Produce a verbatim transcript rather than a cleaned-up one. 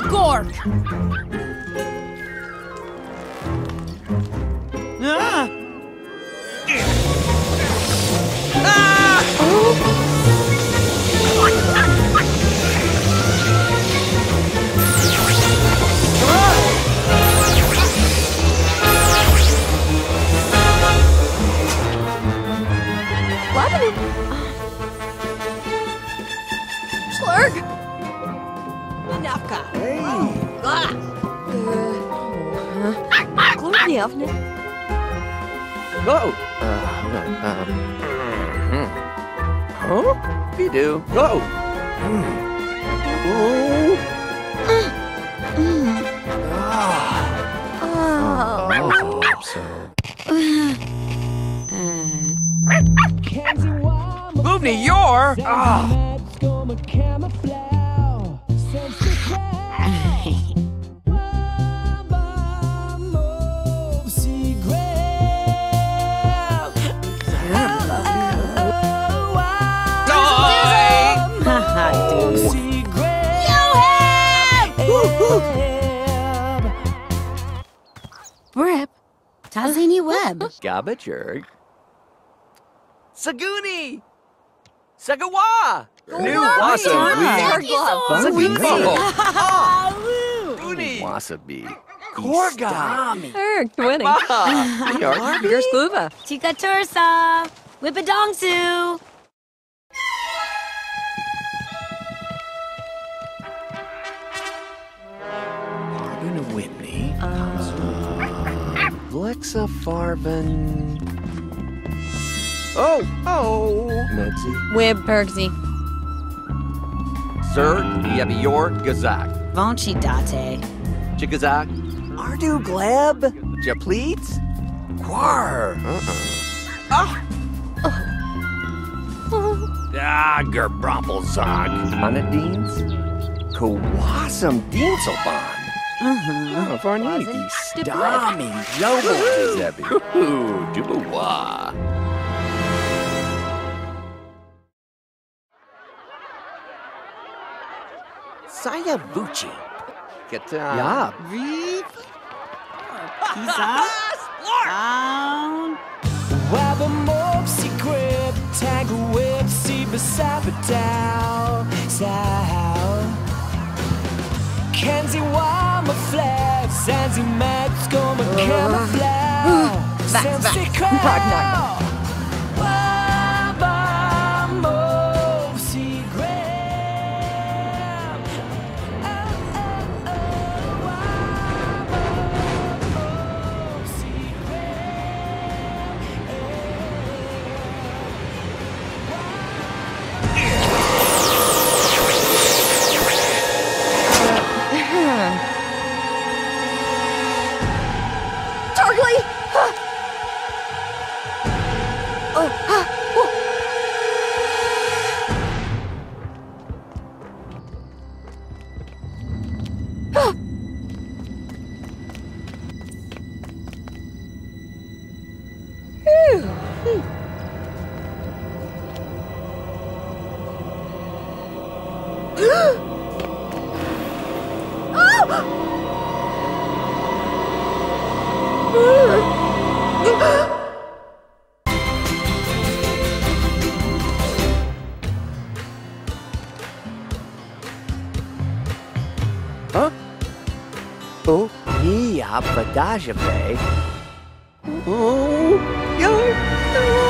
that gourd! Ah! Ah! What happened? Slurg! Napka! Hey! Ah! Uh, huh? Go! Uh, um, mm-hmm. Huh? We do. Go! Mm. Oh. Uh, mm. Ah. Oh. Oh, so. uh. Move to your! Ah! Brip, Tazini Web, Gabajerg, Saguni, Sagawa, New Wasabi, Saguni, Wasabi, Korgami, Erg, Twinning, Yark, Yersluva, Tika Tursa, Whippadongsu. Whitney, uh, Blexafarben. Oh, oh, Medsy. Wib Pergsy. Sir, Yabior Gazak. Vonchi Date. Chigazak. Ardu Gleb. Japleets. Quar. Uh uh. Ah. Ah, Gerbrompelzak. Anadines. Kawasam Dinselbon. Uh-huh. Oh, Varney, the Stami, Lobo, Zebi. Hoo-hoo, Dubois. Sayavuchi. Kata. Yap. Reef. Kizas. Down. Wabamob, see grip. Tag whip, see beside the down. Sound. Kenzie Wama Flag, Sansi Max, go my camouflage. Sansi Crack, Wama Mosi Graham. Wama Mosi Graham. Badajave. Oh, yo.